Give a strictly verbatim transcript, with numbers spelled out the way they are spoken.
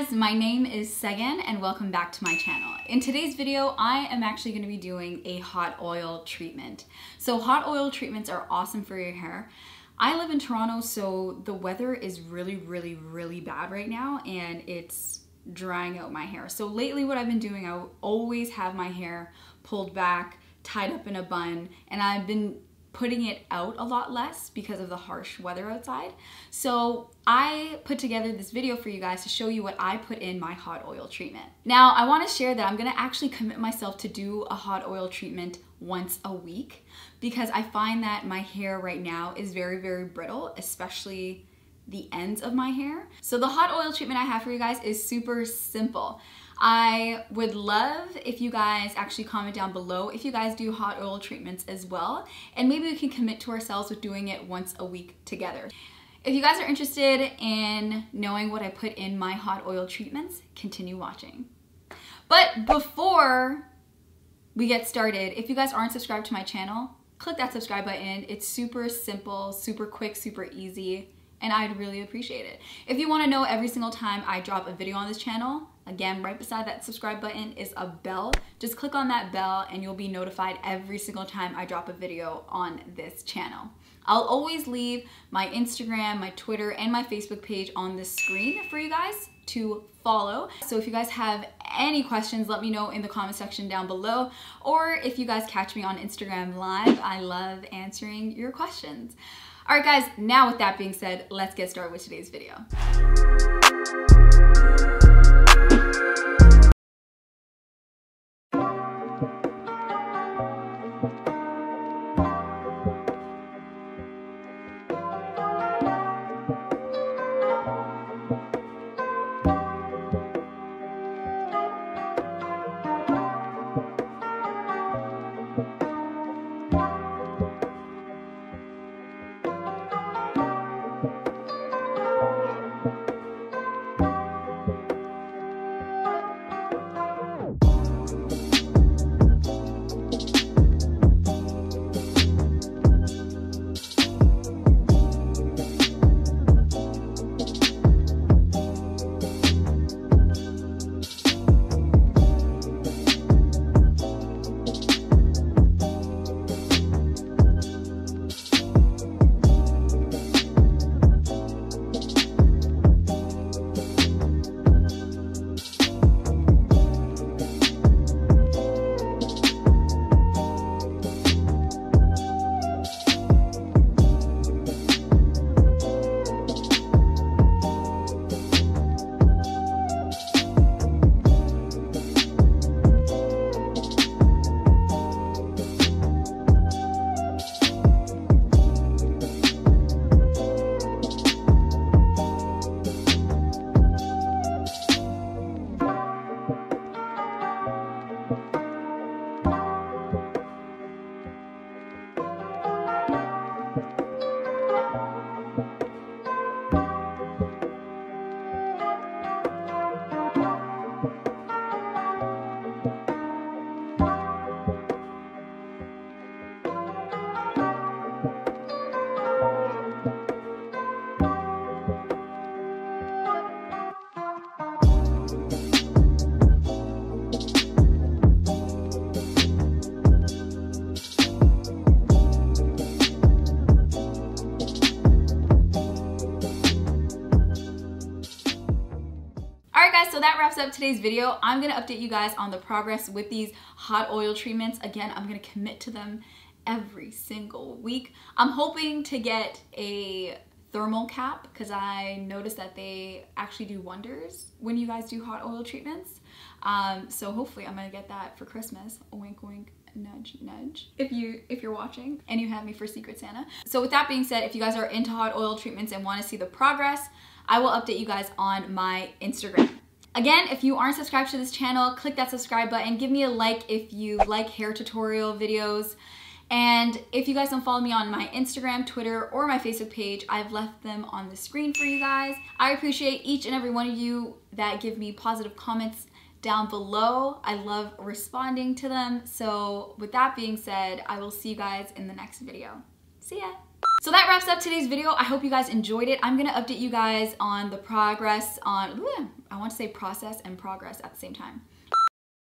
guys, my name is Segen and welcome back to my channel. In today's video, I am actually going to be doing a hot oil treatment. So hot oil treatments are awesome for your hair. I live in Toronto, so the weather is really, really, really bad right now and it's drying out my hair. So lately what I've been doing, I always have my hair pulled back, tied up in a bun, and I've been putting it out a lot less because of the harsh weather outside. So I put together this video for you guys to show you what I put in my hot oil treatment. Now I want to share that I'm going to actually commit myself to do a hot oil treatment once a week because I find that my hair right now is very, very brittle, especially the ends of my hair. So the hot oil treatment I have for you guys is super simple. I would love if you guys actually comment down below if you guys do hot oil treatments as well, and maybe we can commit to ourselves with doing it once a week together. If you guys are interested in knowing what I put in my hot oil treatments, continue watching. But before we get started, if you guys aren't subscribed to my channel, click that subscribe button. It's super simple, super quick, super easy, and I'd really appreciate it. If you want to know every single time I drop a video on this channel, again, right beside that subscribe button is a bell. Just click on that bell and you'll be notified every single time I drop a video on this channel. I'll always leave my Instagram, my Twitter, and my Facebook page on the screen for you guys to follow. So if you guys have any questions, let me know in the comment section down below, or if you guys catch me on Instagram Live, I love answering your questions. All right guys, now with that being said, let's get started with today's video. So that wraps up today's video. I'm gonna update you guys on the progress with these hot oil treatments. Again, I'm gonna commit to them every single week. I'm hoping to get a thermal cap because I noticed that they actually do wonders when you guys do hot oil treatments. Um, so hopefully I'm gonna get that for Christmas. Wink, wink. Nudge, nudge. If you if you're watching and you have me for Secret Santa. So with that being said, if you guys are into hot oil treatments and want to see the progress, I will update you guys on my Instagram. Again, if you aren't subscribed to this channel, click that subscribe button. Give me a like if you like hair tutorial videos. And if you guys don't follow me on my Instagram, Twitter, or my Facebook page, I've left them on the screen for you guys. I appreciate each and every one of you that give me positive comments down below. I love responding to them. So with that being said, I will see you guys in the next video. See ya. So that wraps up today's video. I hope you guys enjoyed it. I'm gonna update you guys on the progress on, I want to say process and progress at the same time.